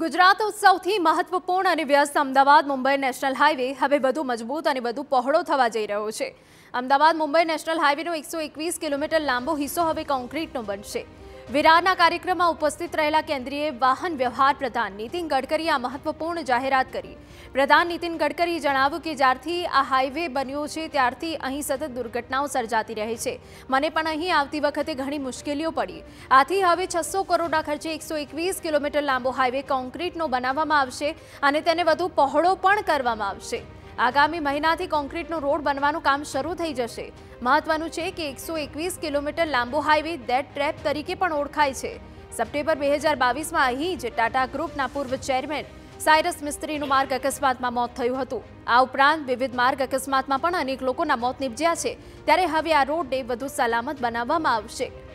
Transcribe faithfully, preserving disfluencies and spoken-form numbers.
ગુજરાતનો સૌથી મહત્વપૂર્ણ અને વ્યસ્ત અમદાવાદ મુંબઈ નેશનલ હાઈવે હવે વધુ મજબૂત અને વધુ પહોળો થવા જઈ રહ્યો છે। અમદાવાદ મુંબઈ નેશનલ હાઈવેનો એકસો એકવીસ કિલોમીટર લાંબો હિસ્સો હવે કોન્ક્રીટનો બનશે। વિરારના કાર્યક્રમમાં ઉપસ્થિત રહેલા કેન્દ્રીય વાહન વ્યવહાર પ્રધાન નીતિન ગડકરીએ આ મહત્વપૂર્ણ જાહેરાત કરી। પ્રધાન નીતિન ગડકરીએ જણાવ્યું કે જ્યારથી આ હાઈવે બન્યો છે ત્યારથી અહીં સતત દુર્ઘટનાઓ સર્જાતી રહે છે। મને પણ અહીં આવતી વખતે ઘણી મુશ્કેલીઓ પડી, આથી હવે છસો કરોડના ખર્ચે એકસો એકવીસ કિલોમીટર લાંબો હાઈવે કોન્ક્રીટનો બનાવવામાં આવશે અને તેને વધુ પહોળો પણ કરવામાં આવશે। આગામી મહિનાથી કોન્ક્રીટનો રોડ બનવાનું કામ શરૂ થઈ જશે। મહત્વનું છે કે એકસો એકવીસ કિલોમીટર લાંબો હાઈવે ડેડ ટ્રેપ તરીકે પણ ઓળખાય છે। સપ્ટેમ્બર બે હજાર બાવીસમાં અહીં જ ટાટા ગ્રુપના પૂર્વ ચેરમેન સાયરસ મિસ્ત્રીનું માર્ગ અકસ્માતમાં મોત થયું હતું। આ ઉપરાંત વિવિધ માર્ગ અકસ્માતમાં પણ અનેક લોકોના મોત નિપજ્યા છે, ત્યારે હવે આ રોડને વધુ સલામત બનાવવામાં આવશે।